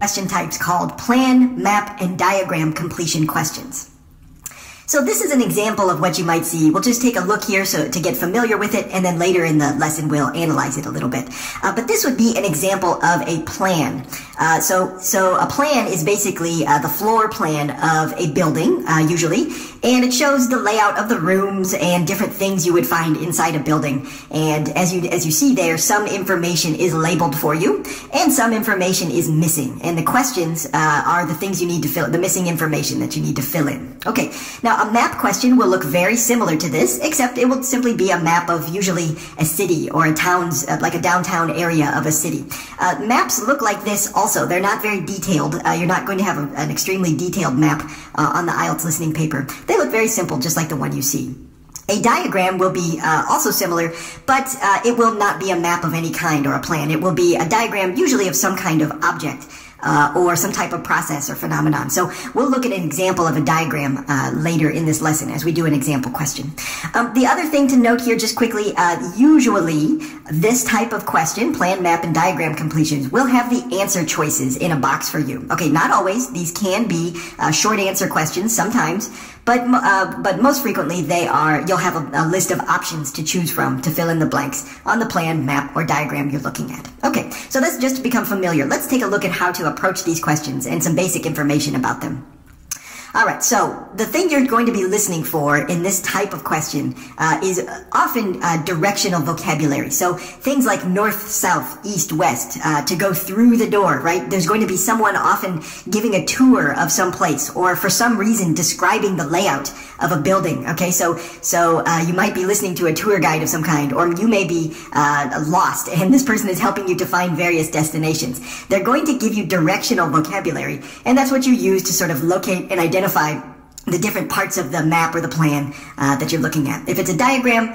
question types called plan, map, and diagram completion questions. So this is an example of what you might see. We'll just take a look here so to get familiar with it, and then later in the lesson we'll analyze it a little bit. But this would be an example of a plan. So a plan is basically the floor plan of a building, usually, and it shows the layout of the rooms and different things you would find inside a building. And as you see there, some information is labeled for you, and some information is missing. And the questions are the things you need to fill, the missing information that you need to fill in. Okay. Now, a map question will look very similar to this, except it will simply be a map of usually a city or a town's, like a downtown area of a city. Maps look like this also. They're not very detailed. You're not going to have an extremely detailed map on the IELTS listening paper. They look very simple, just like the one you see. A diagram will be also similar, but it will not be a map of any kind or a plan. It will be a diagram usually of some kind of object. Or some type of process or phenomenon. So we'll look at an example of a diagram later in this lesson as we do an example question. The other thing to note here just quickly, usually this type of question, plan, map, and diagram completions, will have the answer choices in a box for you. Okay, not always. These can be short answer questions sometimes, but most frequently they are, you'll have a list of options to choose from to fill in the blanks on the plan, map, or diagram you're looking at. Okay, so that's just to become familiar. Let's take a look at how to approach these questions and some basic information about them. All right, so the thing you're going to be listening for in this type of question is often directional vocabulary. So things like north, south, east, west, to go through the door, right? There's going to be someone often giving a tour of some place or for some reason describing the layout of a building, okay? So you might be listening to a tour guide of some kind, or you may be lost and this person is helping you to find various destinations. They're going to give you directional vocabulary, and that's what you use to sort of locate and identify the different parts of the map or the plan that you're looking at. If it's a diagram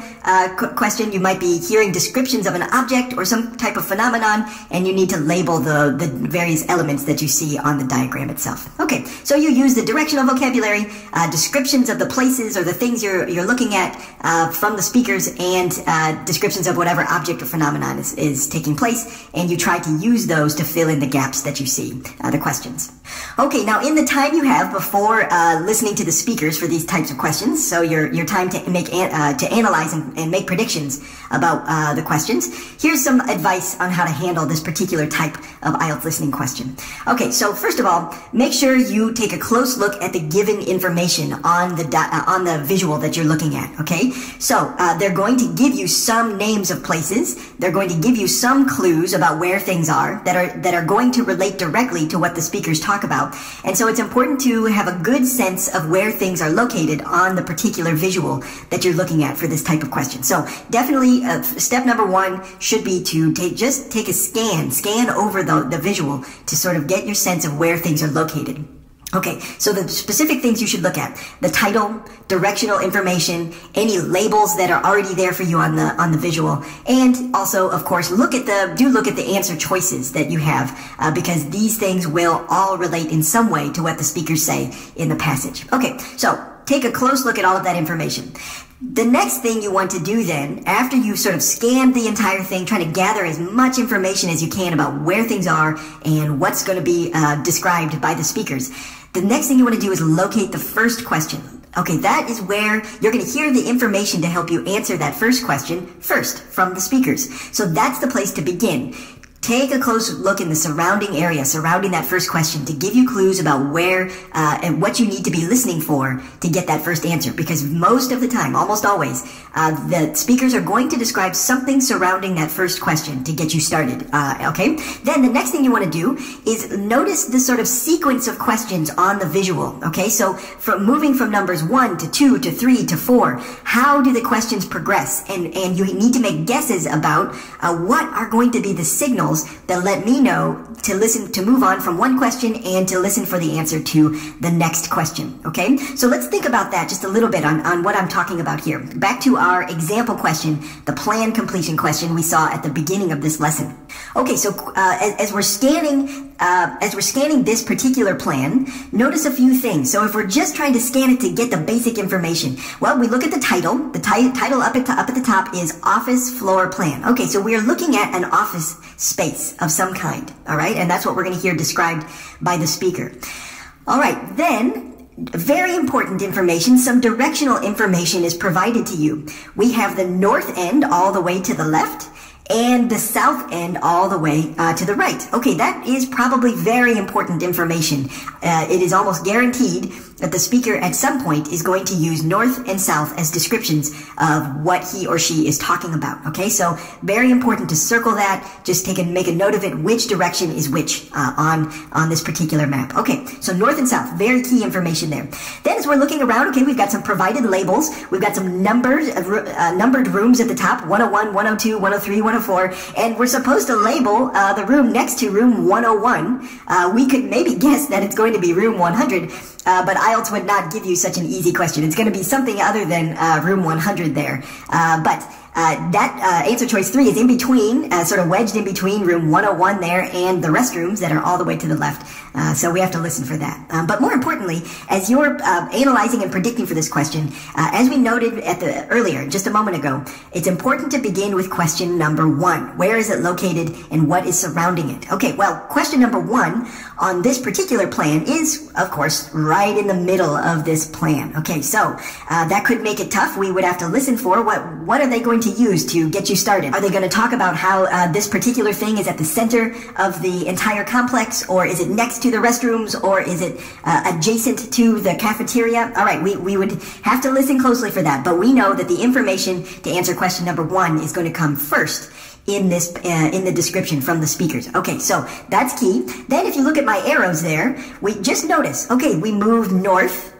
question, you might be hearing descriptions of an object or some type of phenomenon, and you need to label the various elements that you see on the diagram itself. Okay, so you use the directional vocabulary, descriptions of the places or the things you're looking at from the speakers, and descriptions of whatever object or phenomenon is taking place, and you try to use those to fill in the gaps that you see, the questions. Okay, now in the time you have before listening to the speakers for these types of questions, so your time to make to analyze and make predictions about the questions, here's some advice on how to handle this particular type of IELTS listening question. Okay, so first of all, make sure you take a close look at the given information on the visual that you're looking at, okay? So they're going to give you some names of places, they're going to give you some clues about where things are that are going to relate directly to what the speakers talk about, and so it's important to have a good sense of where things are located on the particular visual that you're looking at for this type of question. So definitely step number one should be to just take a scan over the visual to sort of get your sense of where things are located. Okay, so the specific things you should look at: the title, directional information, any labels that are already there for you on the visual, and also, of course, look at the answer choices that you have, because these things will all relate in some way to what the speakers say in the passage. Okay, so take a close look at all of that information. The next thing you want to do then, after you've sort of scanned the entire thing, trying to gather as much information as you can about where things are and what's going to be described by the speakers, the next thing you want to do is locate the first question. Okay, that is where you're going to hear the information to help you answer that first question first from the speakers. So that's the place to begin. Take a close look in the surrounding area surrounding that first question to give you clues about where and what you need to be listening for to get that first answer, because most of the time, almost always, the speakers are going to describe something surrounding that first question to get you started, okay? Then the next thing you want to do is notice the sort of sequence of questions on the visual, okay? So from moving from numbers 1 to 2 to 3 to 4, how do the questions progress? And you need to make guesses about what are going to be the signals that let me know to move on from one question and to listen for the answer to the next question, okay? So let's think about that just a little bit on what I'm talking about here. Back to our example question, the plan completion question we saw at the beginning of this lesson. Okay, so as we're scanning as we're scanning this particular plan, notice a few things. So if we're just trying to scan it to get the basic information, well, we look at the title. The title up at the top is office floor plan. Okay, so we are looking at an office space of some kind, all right? And that's what we're going to hear described by the speaker. All right, then very important information, some directional information is provided to you. We have the north end all the way to the left and the south end all the way to the right. Okay, that is probably very important information. It is almost guaranteed that the speaker at some point is going to use north and south as descriptions of what he or she is talking about. Okay, so very important to circle that. Just make a note of it, which direction is which on this particular map. Okay, so north and south, very key information there. Then as we're looking around, okay, we've got some provided labels. We've got some numbers, numbered rooms at the top, 101, 102, 103, 104, and we're supposed to label the room next to room 101. We could maybe guess that it's going to be room 100, but IELTS would not give you such an easy question. It's going to be something other than room 100 there. But answer choice 3 is in between, sort of wedged in between room 101 there and the restrooms that are all the way to the left. So we have to listen for that. But more importantly, as you're analyzing and predicting for this question, as we noted earlier, just a moment ago, it's important to begin with question number 1. Where is it located and what is surrounding it? Okay, well, question number 1 on this particular plan is, of course, right in the middle of this plan. Okay, so that could make it tough. We would have to listen for what are they going to use to get you started. Are they going to talk about how this particular thing is at the center of the entire complex, or is it next to the restrooms, or is it adjacent to the cafeteria? All right, we would have to listen closely for that, but we know that the information to answer question number 1 is going to come first in this, in the description from the speakers. Okay, so that's key. Then if you look at my arrows there, we just notice, okay, we move north,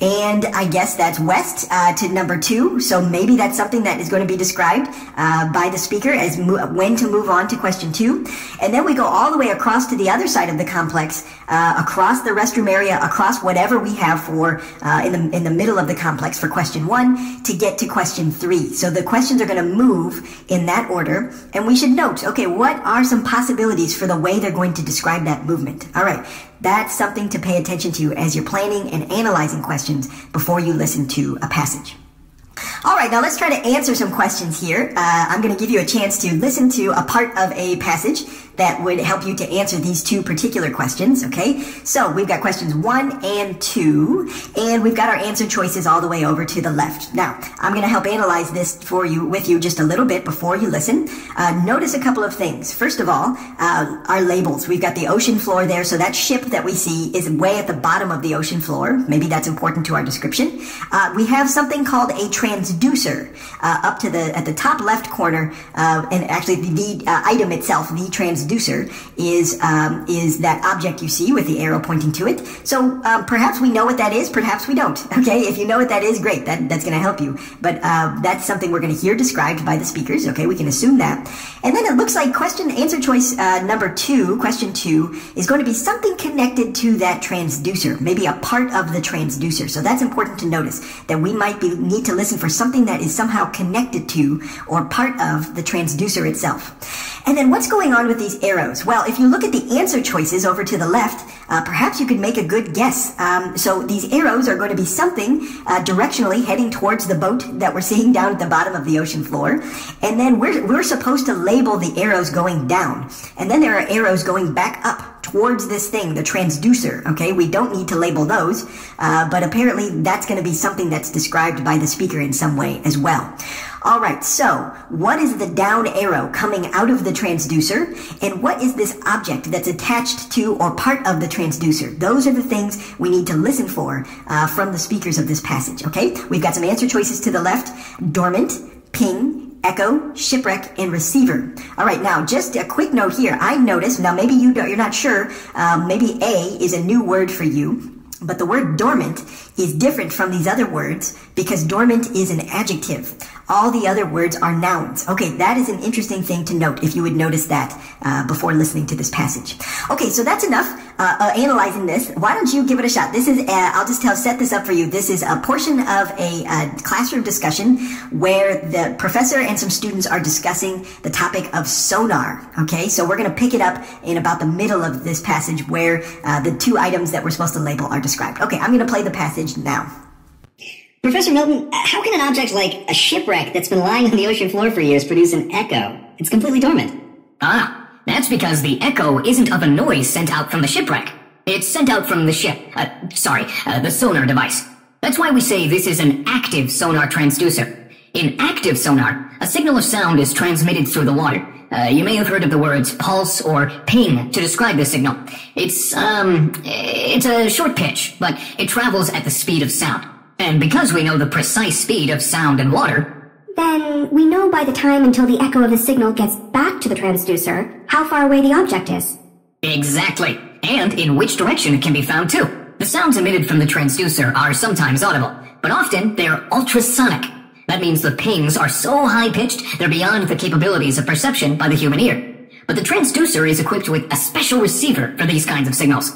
and I guess that's west to number 2, so maybe that's something that is going to be described by the speaker as when to move on to question 2. And then we go all the way across to the other side of the complex, across the restroom area, across whatever we have for in the middle of the complex for question 1 to get to question 3. So the questions are going to move in that order, and we should note, okay, what are some possibilities for the way they're going to describe that movement? All right. That's something to pay attention to as you're planning and analyzing questions before you listen to a passage. All right, now let's try to answer some questions here. I'm going to give you a chance to listen to a part of a passage that would help you to answer these 2 particular questions, okay? So we've got questions 1 and 2, and we've got our answer choices all the way over to the left. Now, I'm going to help analyze this with you just a little bit before you listen. Notice a couple of things. First of all, our labels. We've got the ocean floor there, so that ship that we see is way at the bottom of the ocean floor. Maybe that's important to our description. We have something called a transducer up to at the top left corner, and actually the item itself, the transducer, is that object you see with the arrow pointing to it. So perhaps we know what that is, perhaps we don't. Okay, if you know what that is, great, that's going to help you. But that's something we're going to hear described by the speakers. Okay, we can assume that. And then it looks like answer choice number 2, question 2, is going to be something connected to that transducer, maybe a part of the transducer. So that's important to notice, that we might need to listen for something that is somehow connected to or part of the transducer itself. And then what's going on with these arrows? Well, if you look at the answer choices over to the left, perhaps you could make a good guess. So these arrows are going to be something directionally heading towards the boat that we're seeing down at the bottom of the ocean floor. And then we're supposed to label the arrows going down. And then there are arrows going back up towards this thing, the transducer, okay? We don't need to label those, but apparently that's going to be something that's described by the speaker in some way as well. All right, so what is the down arrow coming out of the transducer, and what is this object that's attached to or part of the transducer? Those are the things we need to listen for from the speakers of this passage, okay? We've got some answer choices to the left: dormant, ping, echo, shipwreck, and receiver. All right, now just a quick note here. I noticed, now maybe you're not sure, maybe A is a new word for you, but the word dormant is different from these other words because dormant is an adjective. All the other words are nouns. Okay, that is an interesting thing to note if you would notice that before listening to this passage. Okay, so that's enough analyzing this. Why don't you give it a shot? This is, I'll just set this up for you. This is a portion of a classroom discussion where the professor and some students are discussing the topic of sonar. Okay, so we're going to pick it up in about the middle of this passage where the two items that we're supposed to label are described. Okay, I'm going to play the passage now. Professor Milton, how can an object like a shipwreck that's been lying on the ocean floor for years produce an echo? It's completely dormant. Ah, that's because the echo isn't of a noise sent out from the shipwreck. It's sent out from the ship, the sonar device. That's why we say this is an active sonar transducer. In active sonar, a signal of sound is transmitted through the water. You may have heard of the words pulse or ping to describe this signal. It's a short pitch, but it travels at the speed of sound. And because we know the precise speed of sound and water, then we know by the time until the echo of the signal gets back to the transducer how far away the object is. Exactly. And in which direction it can be found too. The sounds emitted from the transducer are sometimes audible, but often they're ultrasonic. That means the pings are so high-pitched they're beyond the capabilities of perception by the human ear. But the transducer is equipped with a special receiver for these kinds of signals.